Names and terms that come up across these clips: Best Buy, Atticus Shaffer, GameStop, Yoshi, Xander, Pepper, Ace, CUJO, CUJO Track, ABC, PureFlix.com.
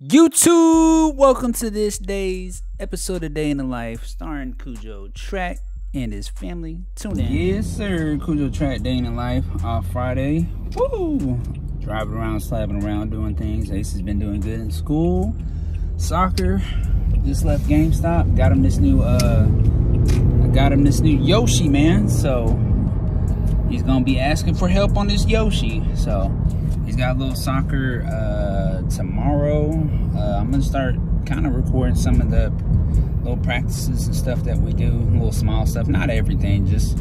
YouTube, welcome to this day's episode of Day in the Life, starring CUJO Track and his family. Tune in. Yes, sir. CUJO Track, Day in the Life, off Friday. Woo! Driving around, slapping around, doing things. Ace has been doing good in school. Soccer. Just left GameStop. Got him this new, Yoshi, man. So he's gonna be asking for help on this Yoshi. So he's got a little soccer tomorrow. I'm gonna start kind of recording some of the little practices and stuff that we do, little small stuff, not everything, just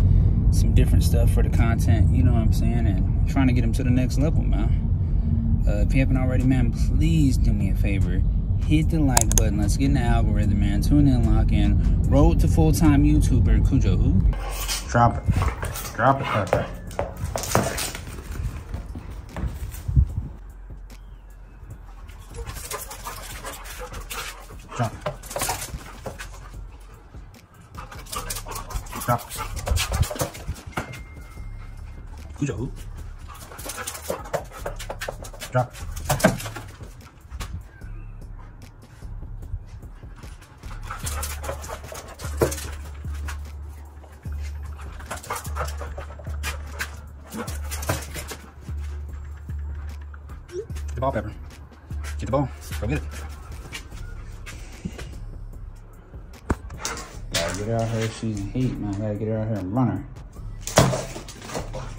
some different stuff for the content, you know what I'm saying, and trying to get him to the next level, man. If you haven't already, man, please do me a favor, hit the like button. Let's get in the algorithm, man. Tune in, lock in. Road to full-time YouTuber CUJO. Who? Drop it. Drop it, Pepper. Drop it. Drop it. CUJO, who? Drop it. Get the ball, Pepper. Get the ball. Go get it. Gotta get her out here. She's in heat, man. Gotta get her out here and run her.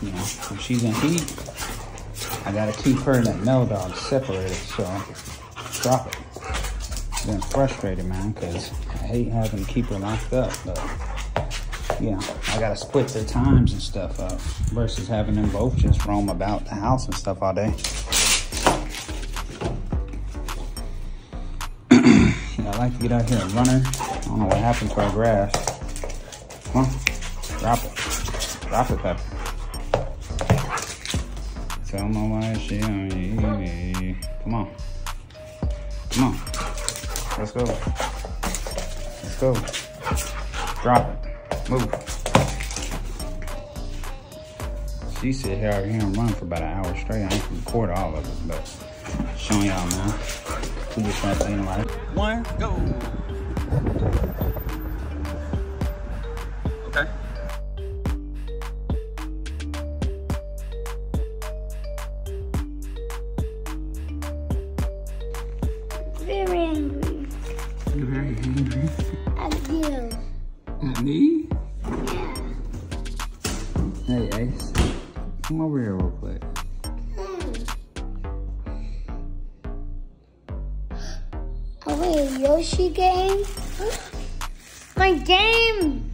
You know, if she's in heat, I gotta keep her and that male dog separated. So drop it. I've been frustrated, man, because I hate having to keep her locked up. But yeah, I gotta split their times and stuff up versus having them both just roam about the house and stuff all day. I like to get out here and run her. I don't know what happened to our grass. Huh? Drop it. Drop it, Pepper. Tell my wife she on you. Come on. Come on. Let's go. Let's go. Drop it. Move. She sit here and run for about an hour straight. I ain't record all of it, but showing y'all now. We just trying to play in life. One, go. Okay. Very angry. You're very angry? At you. At me? Yeah. Hey, Ace. Come over here real quick. Yoshi game? My game!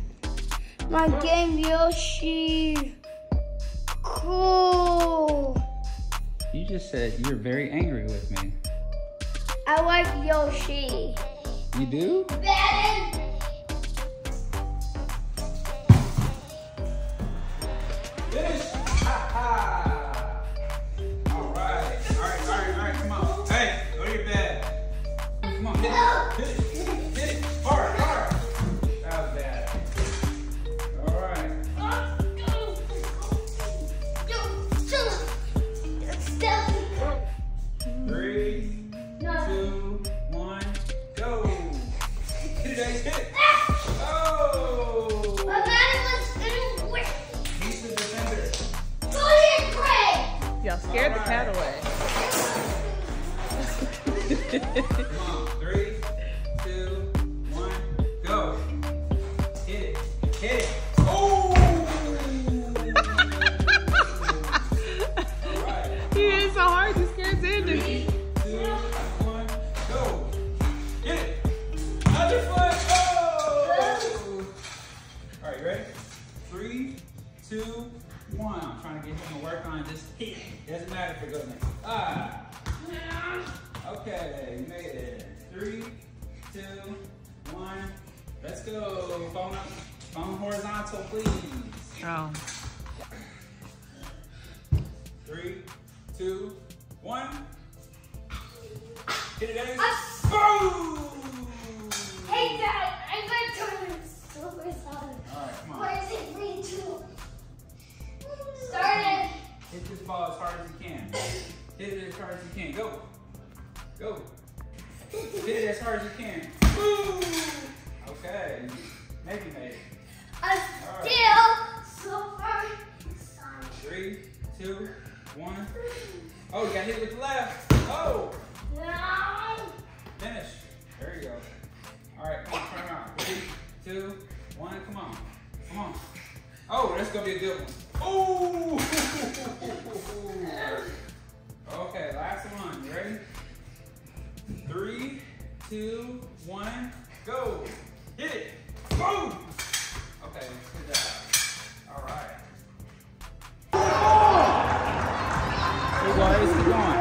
My game, Yoshi! Cool! You just said you're very angry with me. I like Yoshi. You do? Ben! Yes! Ha ha! Alright, come on. Hey, go to your bed. Come on, get it, hard. That was bad. All right. Go. 3, 2, 1, go. Hit it, Ace, hit it. Oh! My body was going to He's the defender. Go ahead, Craig. Y'all scared the cat away. Come on, 3, 2, 1, go. Hit it, hit it. Oh! All right. He is so hard to scare Xander. 3, 2, 1, go. Get it. Other foot. Oh! All right, you ready? 3, 2, 1. I'm trying to get him to work on this hit. Doesn't matter if it goes next. Ah! Okay, you made it. 3, 2, 1. Let's go. Phone horizontal, please. Oh. 3, 2, 1. Hit it, Ace. Boom! Hey, Dad, I'm going to turn this over side. All right, come on. What is it? 3, 2. Start it. Hit this ball as hard as you can. Hit it as hard as you can. Go. Go. Hit it as hard as you can. Okay. Maybe, maybe. I'm still so far inside. 3, 2, 1. Oh, you got hit with the left. Oh! No! Finish. There you go. All right, come on, turn around. 3, 2, 1, come on. Come on. Oh, that's going to be a good one. Oh! Okay, last one. You ready? 3, 2, 1, go. Hit it. Boom! Okay, good job. All right. Here we go, Ace is going.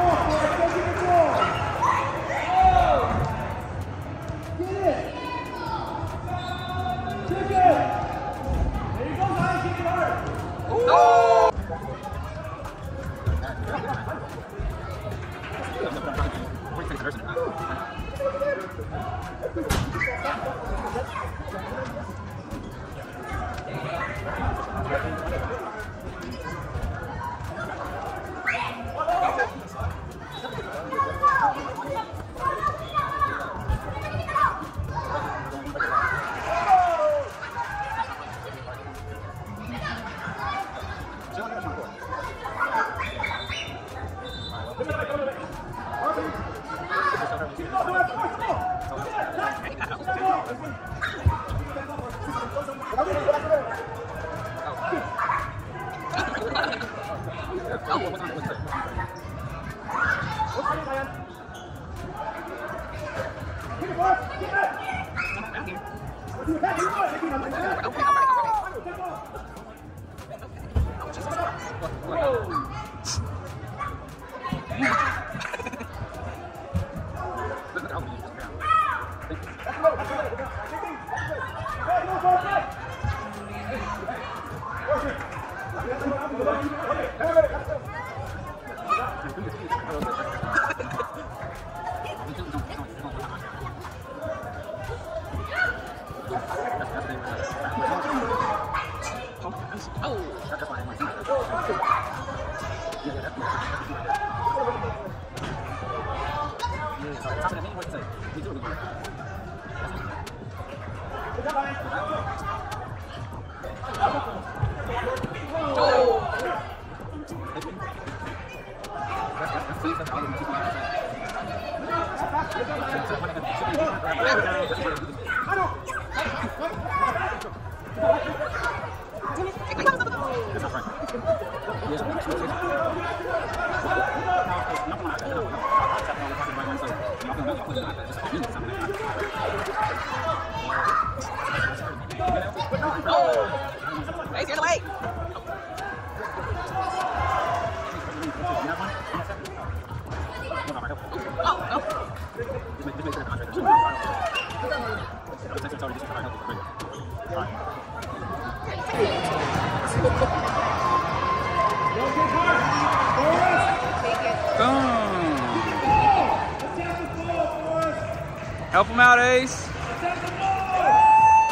Help him out, Ace.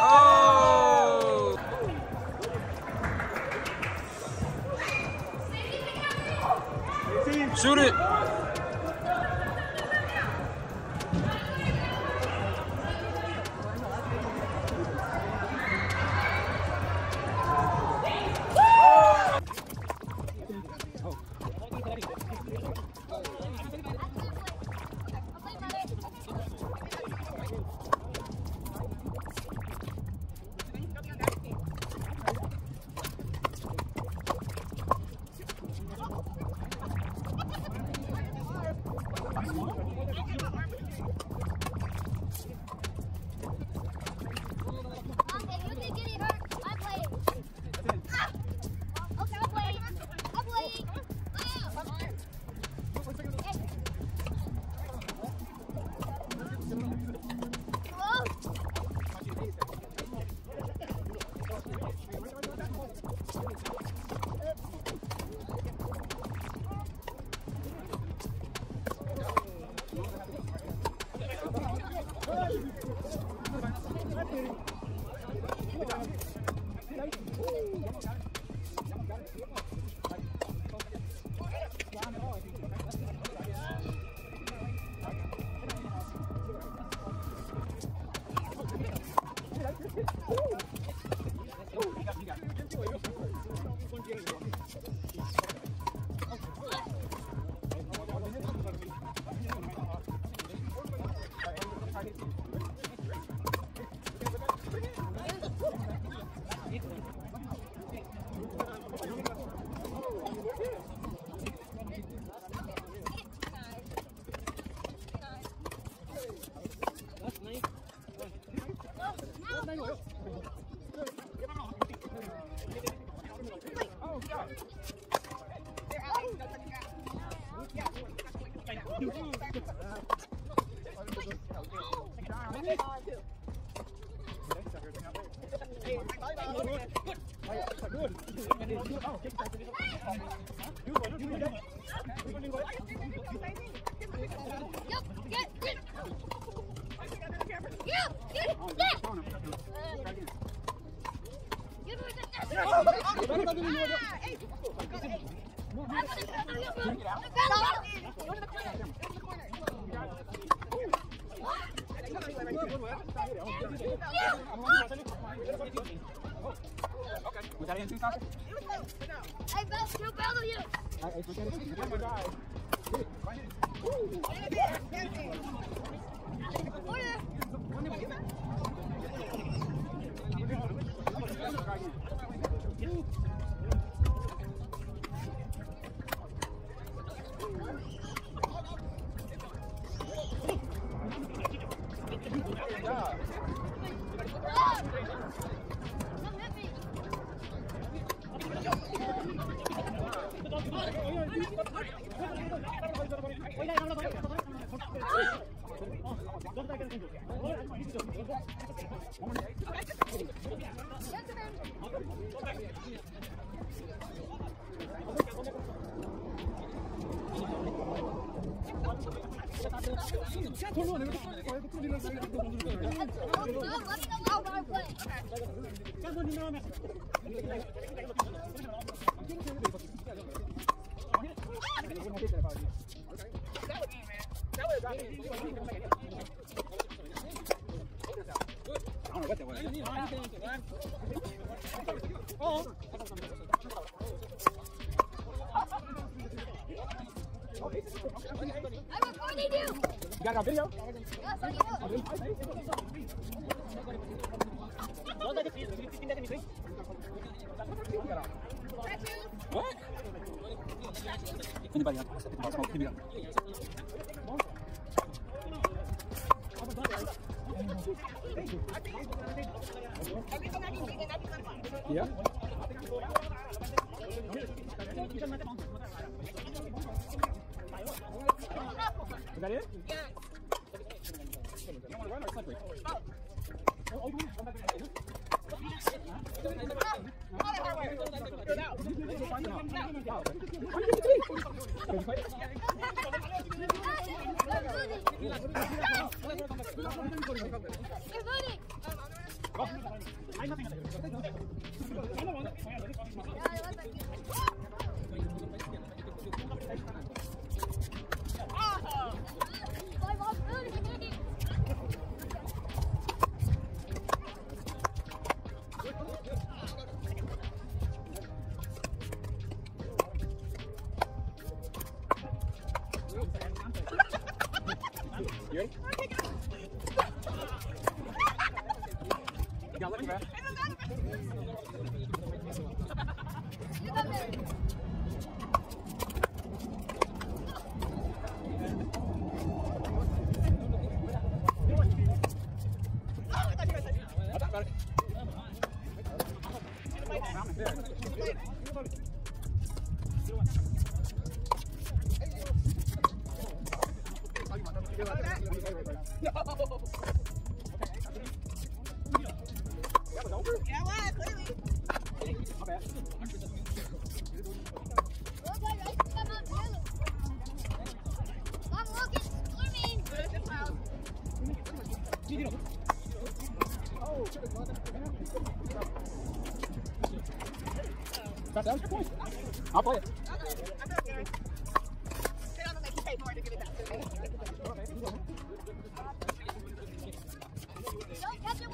Oh! Shoot it. Don't catch it when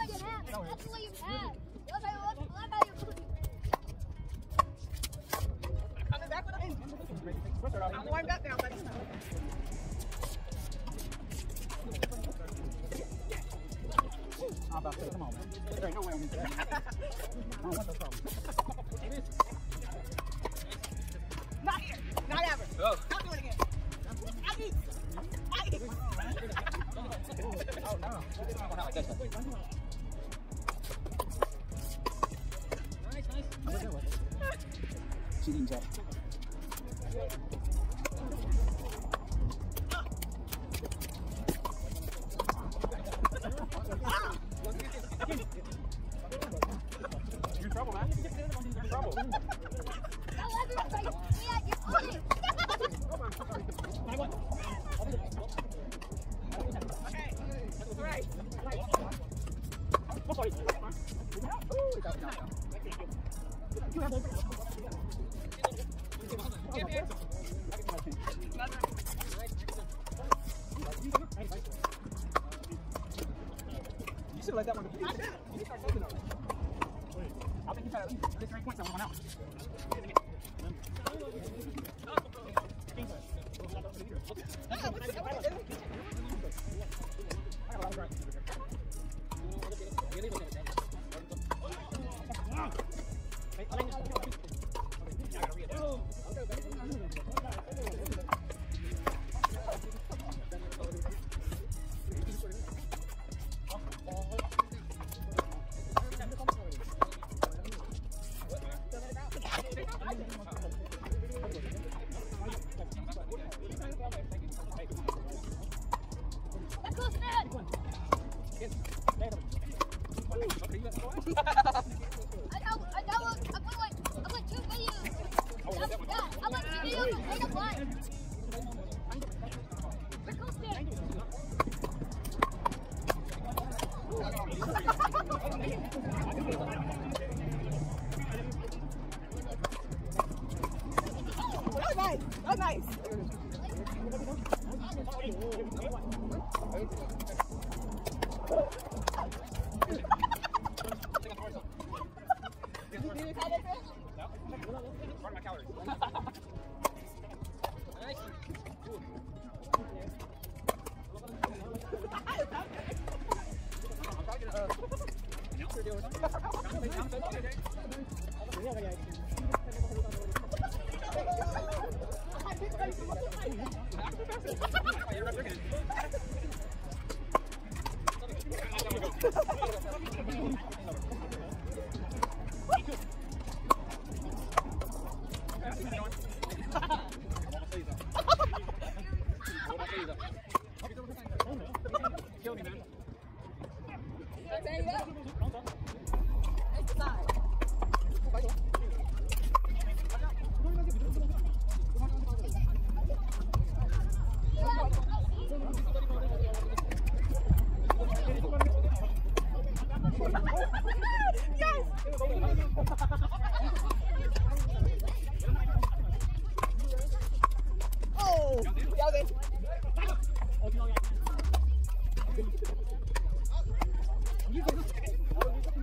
you have. That's what you have. What about your food? I'm back with a I'm warmed up now, but it's not. I'm about to say, come on, man. There ain't no way I'm going to do that. I don't want no problem. Not here. Not ever. Oh. I'll do it again. I eat. I eat. Oh, no. Nice, nice. She didn't jump. You're in trouble, man. You're in trouble. Like that one. You start taking them. I think you've had at least 3 points on one out.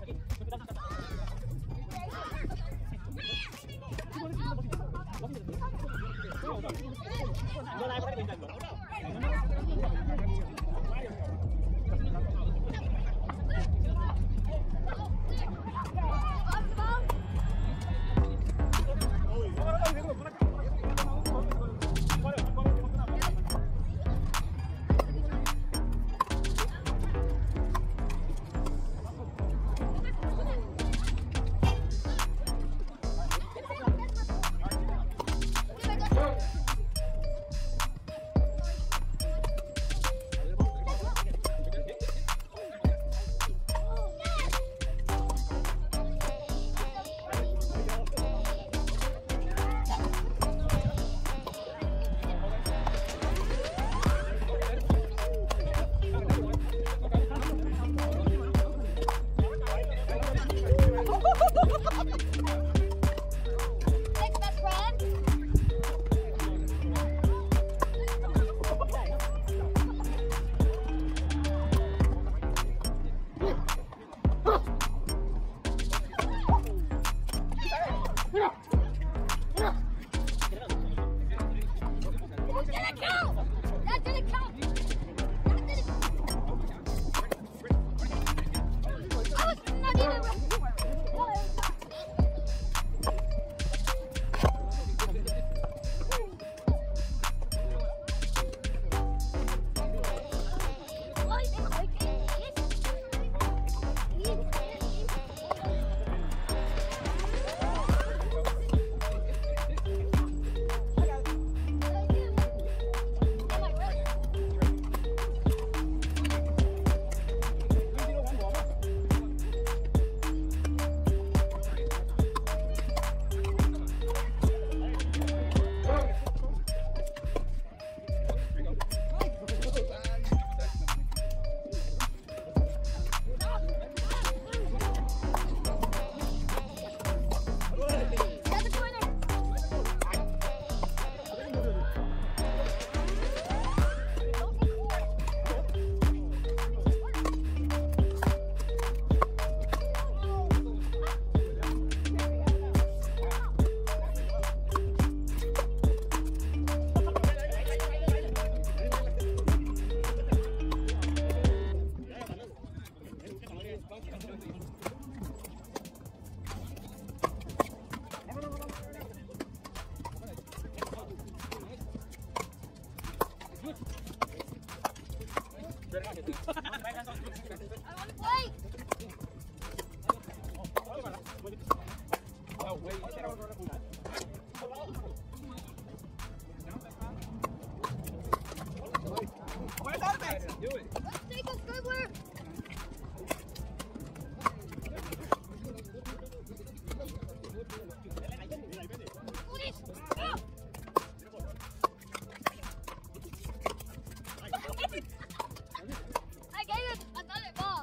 Oh, I gave it another ball.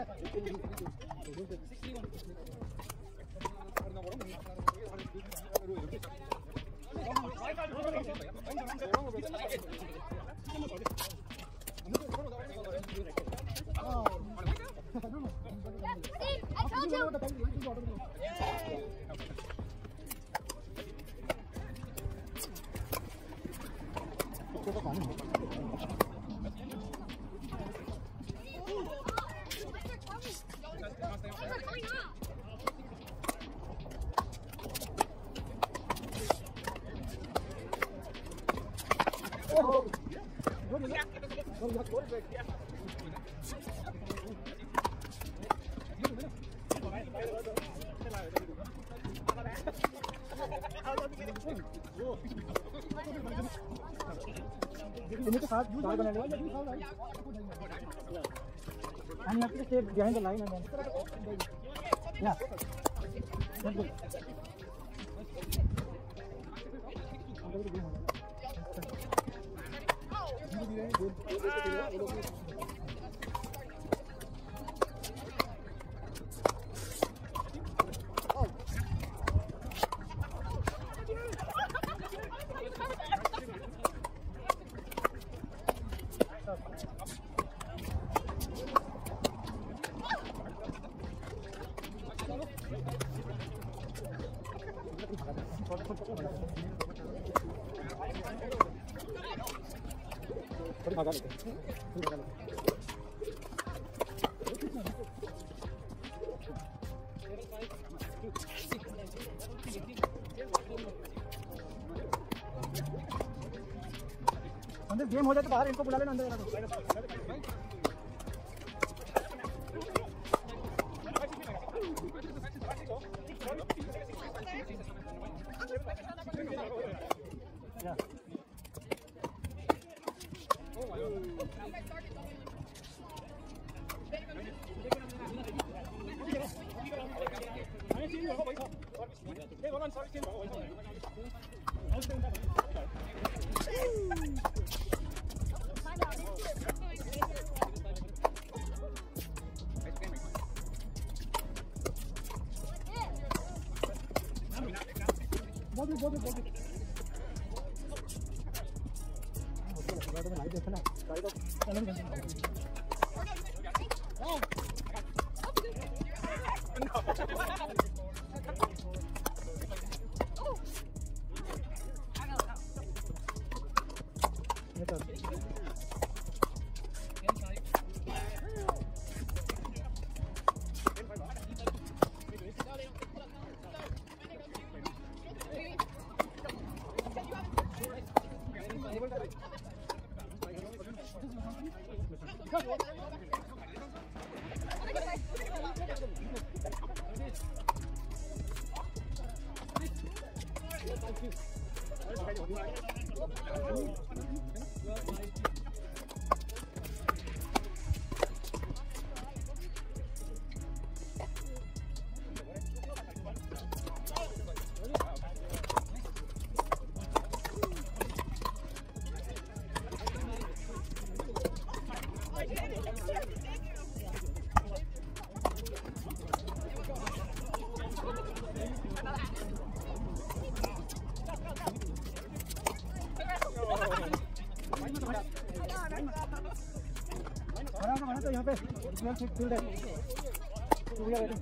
I told you. Yay. And you have to stay behind the line and then. Yeah. That's good. अंदर game हो जाए तो बाहर इनको बुला लेना अंदर I'm going to do that. We are ready.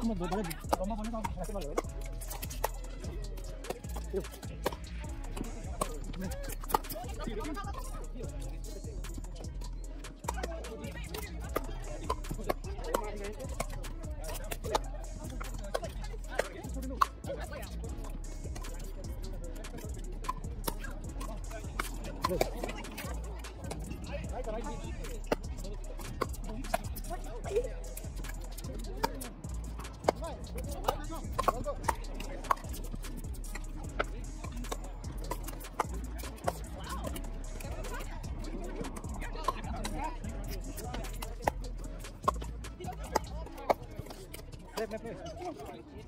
Come on, come on, come on, come on. play.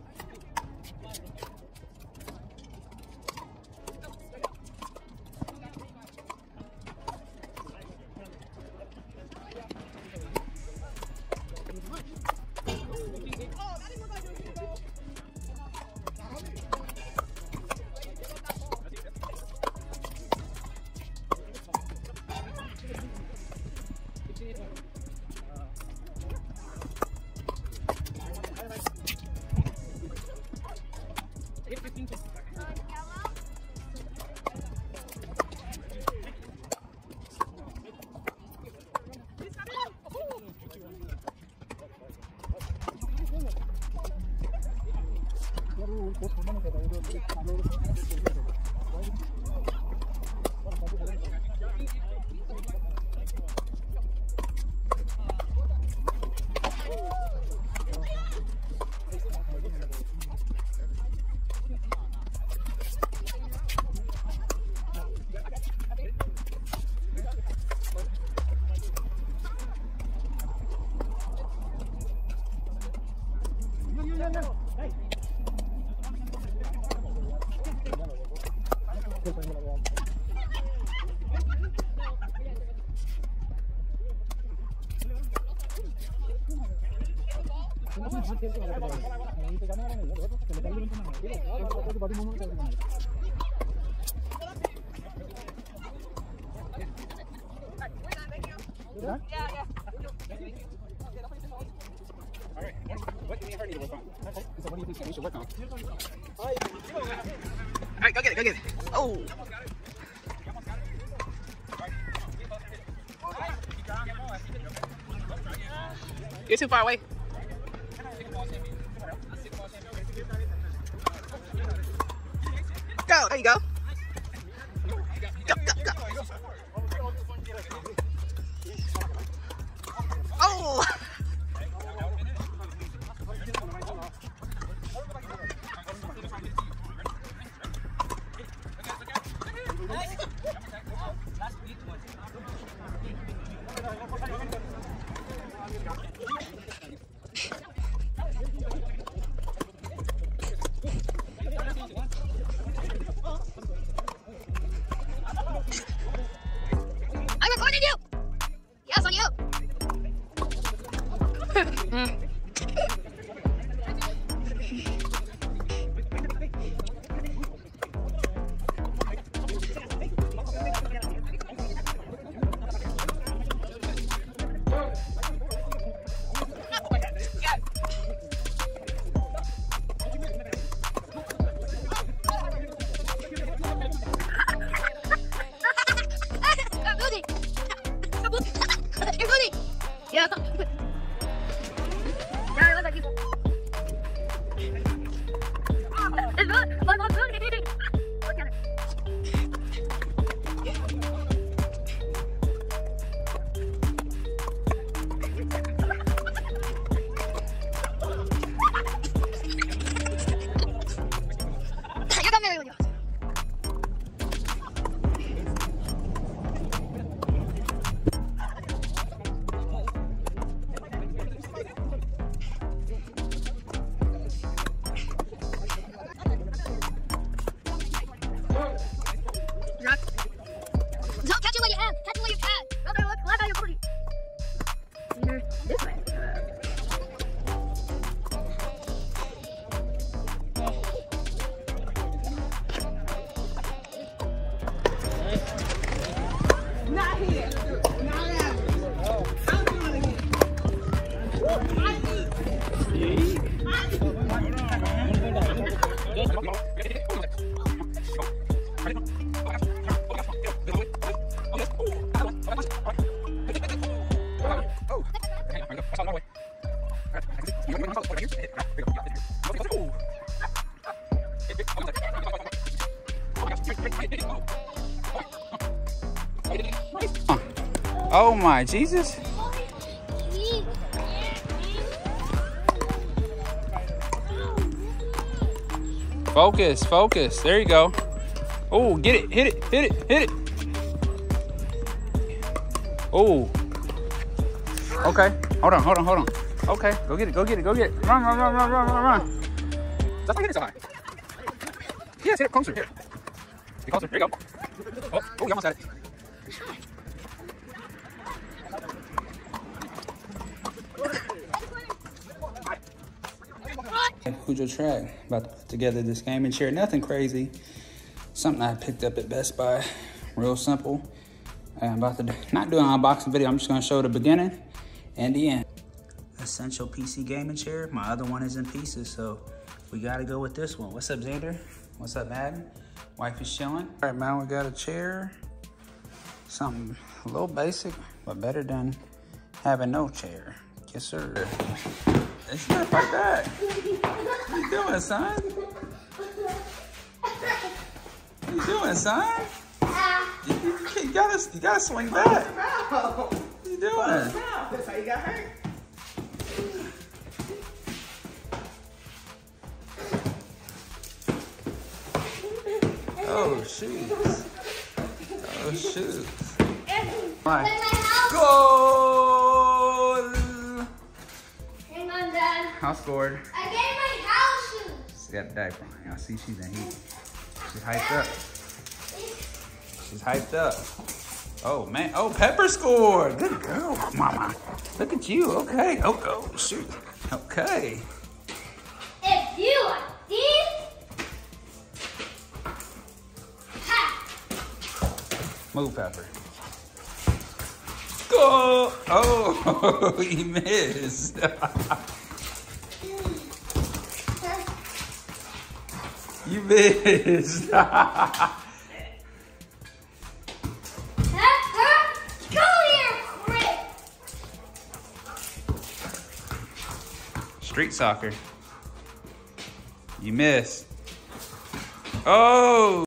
Alright, go get it, go get it. Oh! You're too far away. Go, there you go. Go, go, go. Oh! Oh my Jesus. Focus, focus. There you go. Oh, get it. Hit it. Hit it. Hit it. Oh. Okay. Hold on, hold on, hold on. Okay, go get it, go get it, go get it. Run, run, run, run, run, run, run. That's not getting so high. Yes, hit it closer, here. Get closer, there you go. Oh, oh, you almost had it. CUJO track, about to put together this gaming chair. Nothing crazy, something I picked up at Best Buy, real simple. I'm about to not do an unboxing video, I'm just gonna show the beginning and the end. Essential PC gaming chair, my other one is in pieces, so we gotta go with this one. What's up, Xander? What's up, Madden? Wife is chilling. All right, man, we got a chair, something a little basic, but better than having no chair. Yes, sir. It's not like that. What you doing, son? What you doing, son? You gotta swing back. What you doing? That's how you got hurt. Oh, shoot. Oh, shoot. Goal! I scored. I gave my house shoes. She got a diaper on. Y'all see she's in heat. She's hyped up. She's hyped up. Oh, man. Oh, Pepper scored. Good girl, mama. Look at you. Okay. Oh, oh, shoot. Okay. If you are deep. Move, Pepper. Go. Oh, he missed. You missed. Pepper, go here, Rick. Street soccer. You missed. Oh.